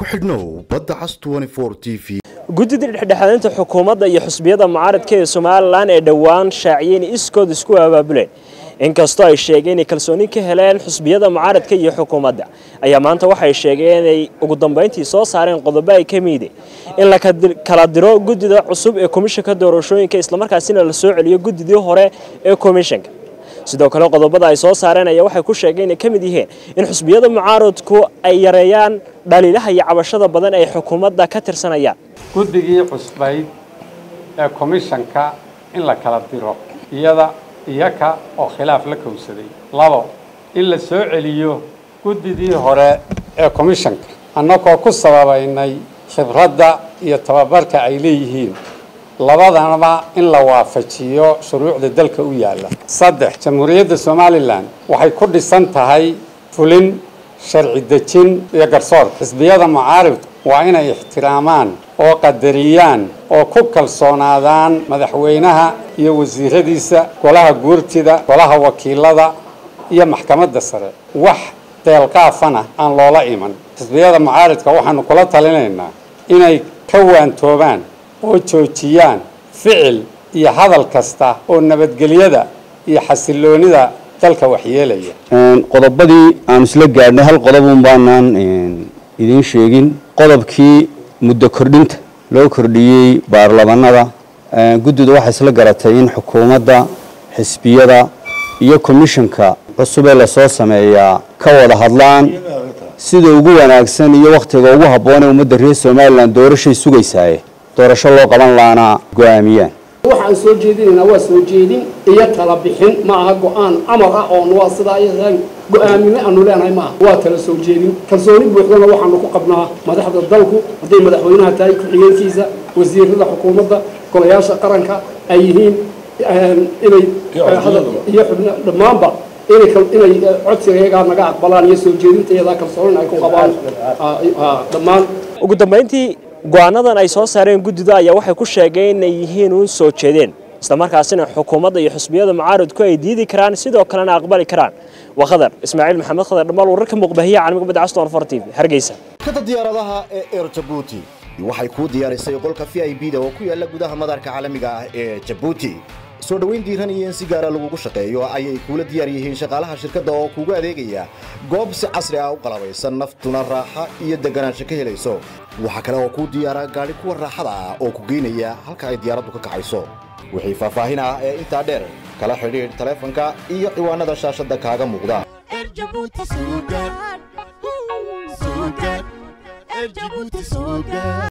كحدنو بدعس 24 تي في guddiga dhexdhexaadinta xukuumadda iyo xisbiyada mucaaradka ee Soomaaliland ee dhawaan shaaciyeen iskood isku abaabuleen inkastoo ay sheegeen in kalsooni ka heleen xisbiyada mucaaradka iyo xukuumadda ayaa maanta waxay sheegeen ay ugu dambeyntii soo saareen qodobo ay ka mid in la kala diro guddiga cusub ee komishanka doorashooyinka isla markaasina la soo celiyo guddigii hore ee komishanka sidoo kale qodobada ay soo saareen ayaa waxay ku sheegeen in ka mid yihiin in xisbiyada mucaaradku ay yareeyaan dhaliilaha iyo cabashada badan ay xukuumadda ka tirsanayaan guddigii cusbayd ee komishanka in la kala diro iyada iyaka oo khilaaf la kowsaday labo in la soo celiyo guddigii hore ee komishanka annagoo ku sababaynay khibradda iyo tababarka ay leeyihiin labadanaba in la waafajiyo shuruucda dalka u yaala saddex jamhuuriyadda Soomaaliland waxay ku dhisan tahay fulin sharci dejin iyo garsoor xisbiyada mucaaradka waa inay ixtiraamaan oo qadariyaan oo ku kalsoonaadaan madaxweynaha iyo wasiiradiisa golaha guurtida golaha wakiilada iyo maxkamadda sare wax deelqaafana aan loola iman xisbiyada mucaaradka waxaanu kula talinaynaa inay ka waantoobaan oo joojiyaan ficil iyo hadal kasta oo nabadgelyada iyo xasiloonida dalka waxyeelaya qodobadii aan isla gaadhnay hal qodob uun baanaan idin sheegin qodobkii muddo kordhinta loo kordhiyay baarlamaanada guddidu waxay isla garatay in xukuumadda xisbiyada iyo komishanka cusub ee la soo sameeyaa ka wada hadlaan sida ugu wanaagsan iyo waqtiga ugu habboon ee ummadda reer Soomaaliland doorashay sugaysaa doorasho loo qaban laana go'aamiyaan waxaan soo jeedinayna waa soo jeedin iyo tala bixin ma aha go'aan amar ah oo nuwa sidaa yahay go'aamina aanu leenahay ma waa tala soo jeedin kalsooni buuxdana waxaan ku qabnaa madaxda dalku haday madaxweynaha tahay ku xigeenkiisa wasiirada xukuumadda golayaasha qaranka ay yihiin inay hadal iyo xubna dhamaanba inay codsiga naga aqbalaan iyo soo jeedinta iyada kalsooni ay ku qabaan dhamaan ugu dambeyntii go'aanadan ay soo saareen guddiga ayaa waxay ku sheegeen inay yihiin uu soo jeedeen isla markaasina xukuumadda iyo xisbiyada mucaaradku ay diidi karaan sidoo kalena aqbali karaan waqadar ismaaciil maxamed khadar dhamaal wararka muqbahiya caalamiga badcast 24 TV hargeysa kada diyaaradaha ee Air Djibouti waxay ku diyaarisay qolka VIP-da oo ku yaala gudaha madaarka caalamiga ah ee Djibouti soo dhaweyn diiran iyo si gaar ah lagu shaqeeyo ayay kula diyaar yihiin shaqaalaha shirkadda oo kuugu adeegaya goob si casri ah u qalabeysan naftuna raaxa iyo deganaansho ka helayso waxa kale oo ku diyaara gaari kuwa raaxada ah oo ku geynaya halka ay diyaaraddu ka kacayso wixii faahfaahin ah ee inta dheer kala xiriir taleefanka iyo ciwaanada shaashadda kaaga muuqda Djibouti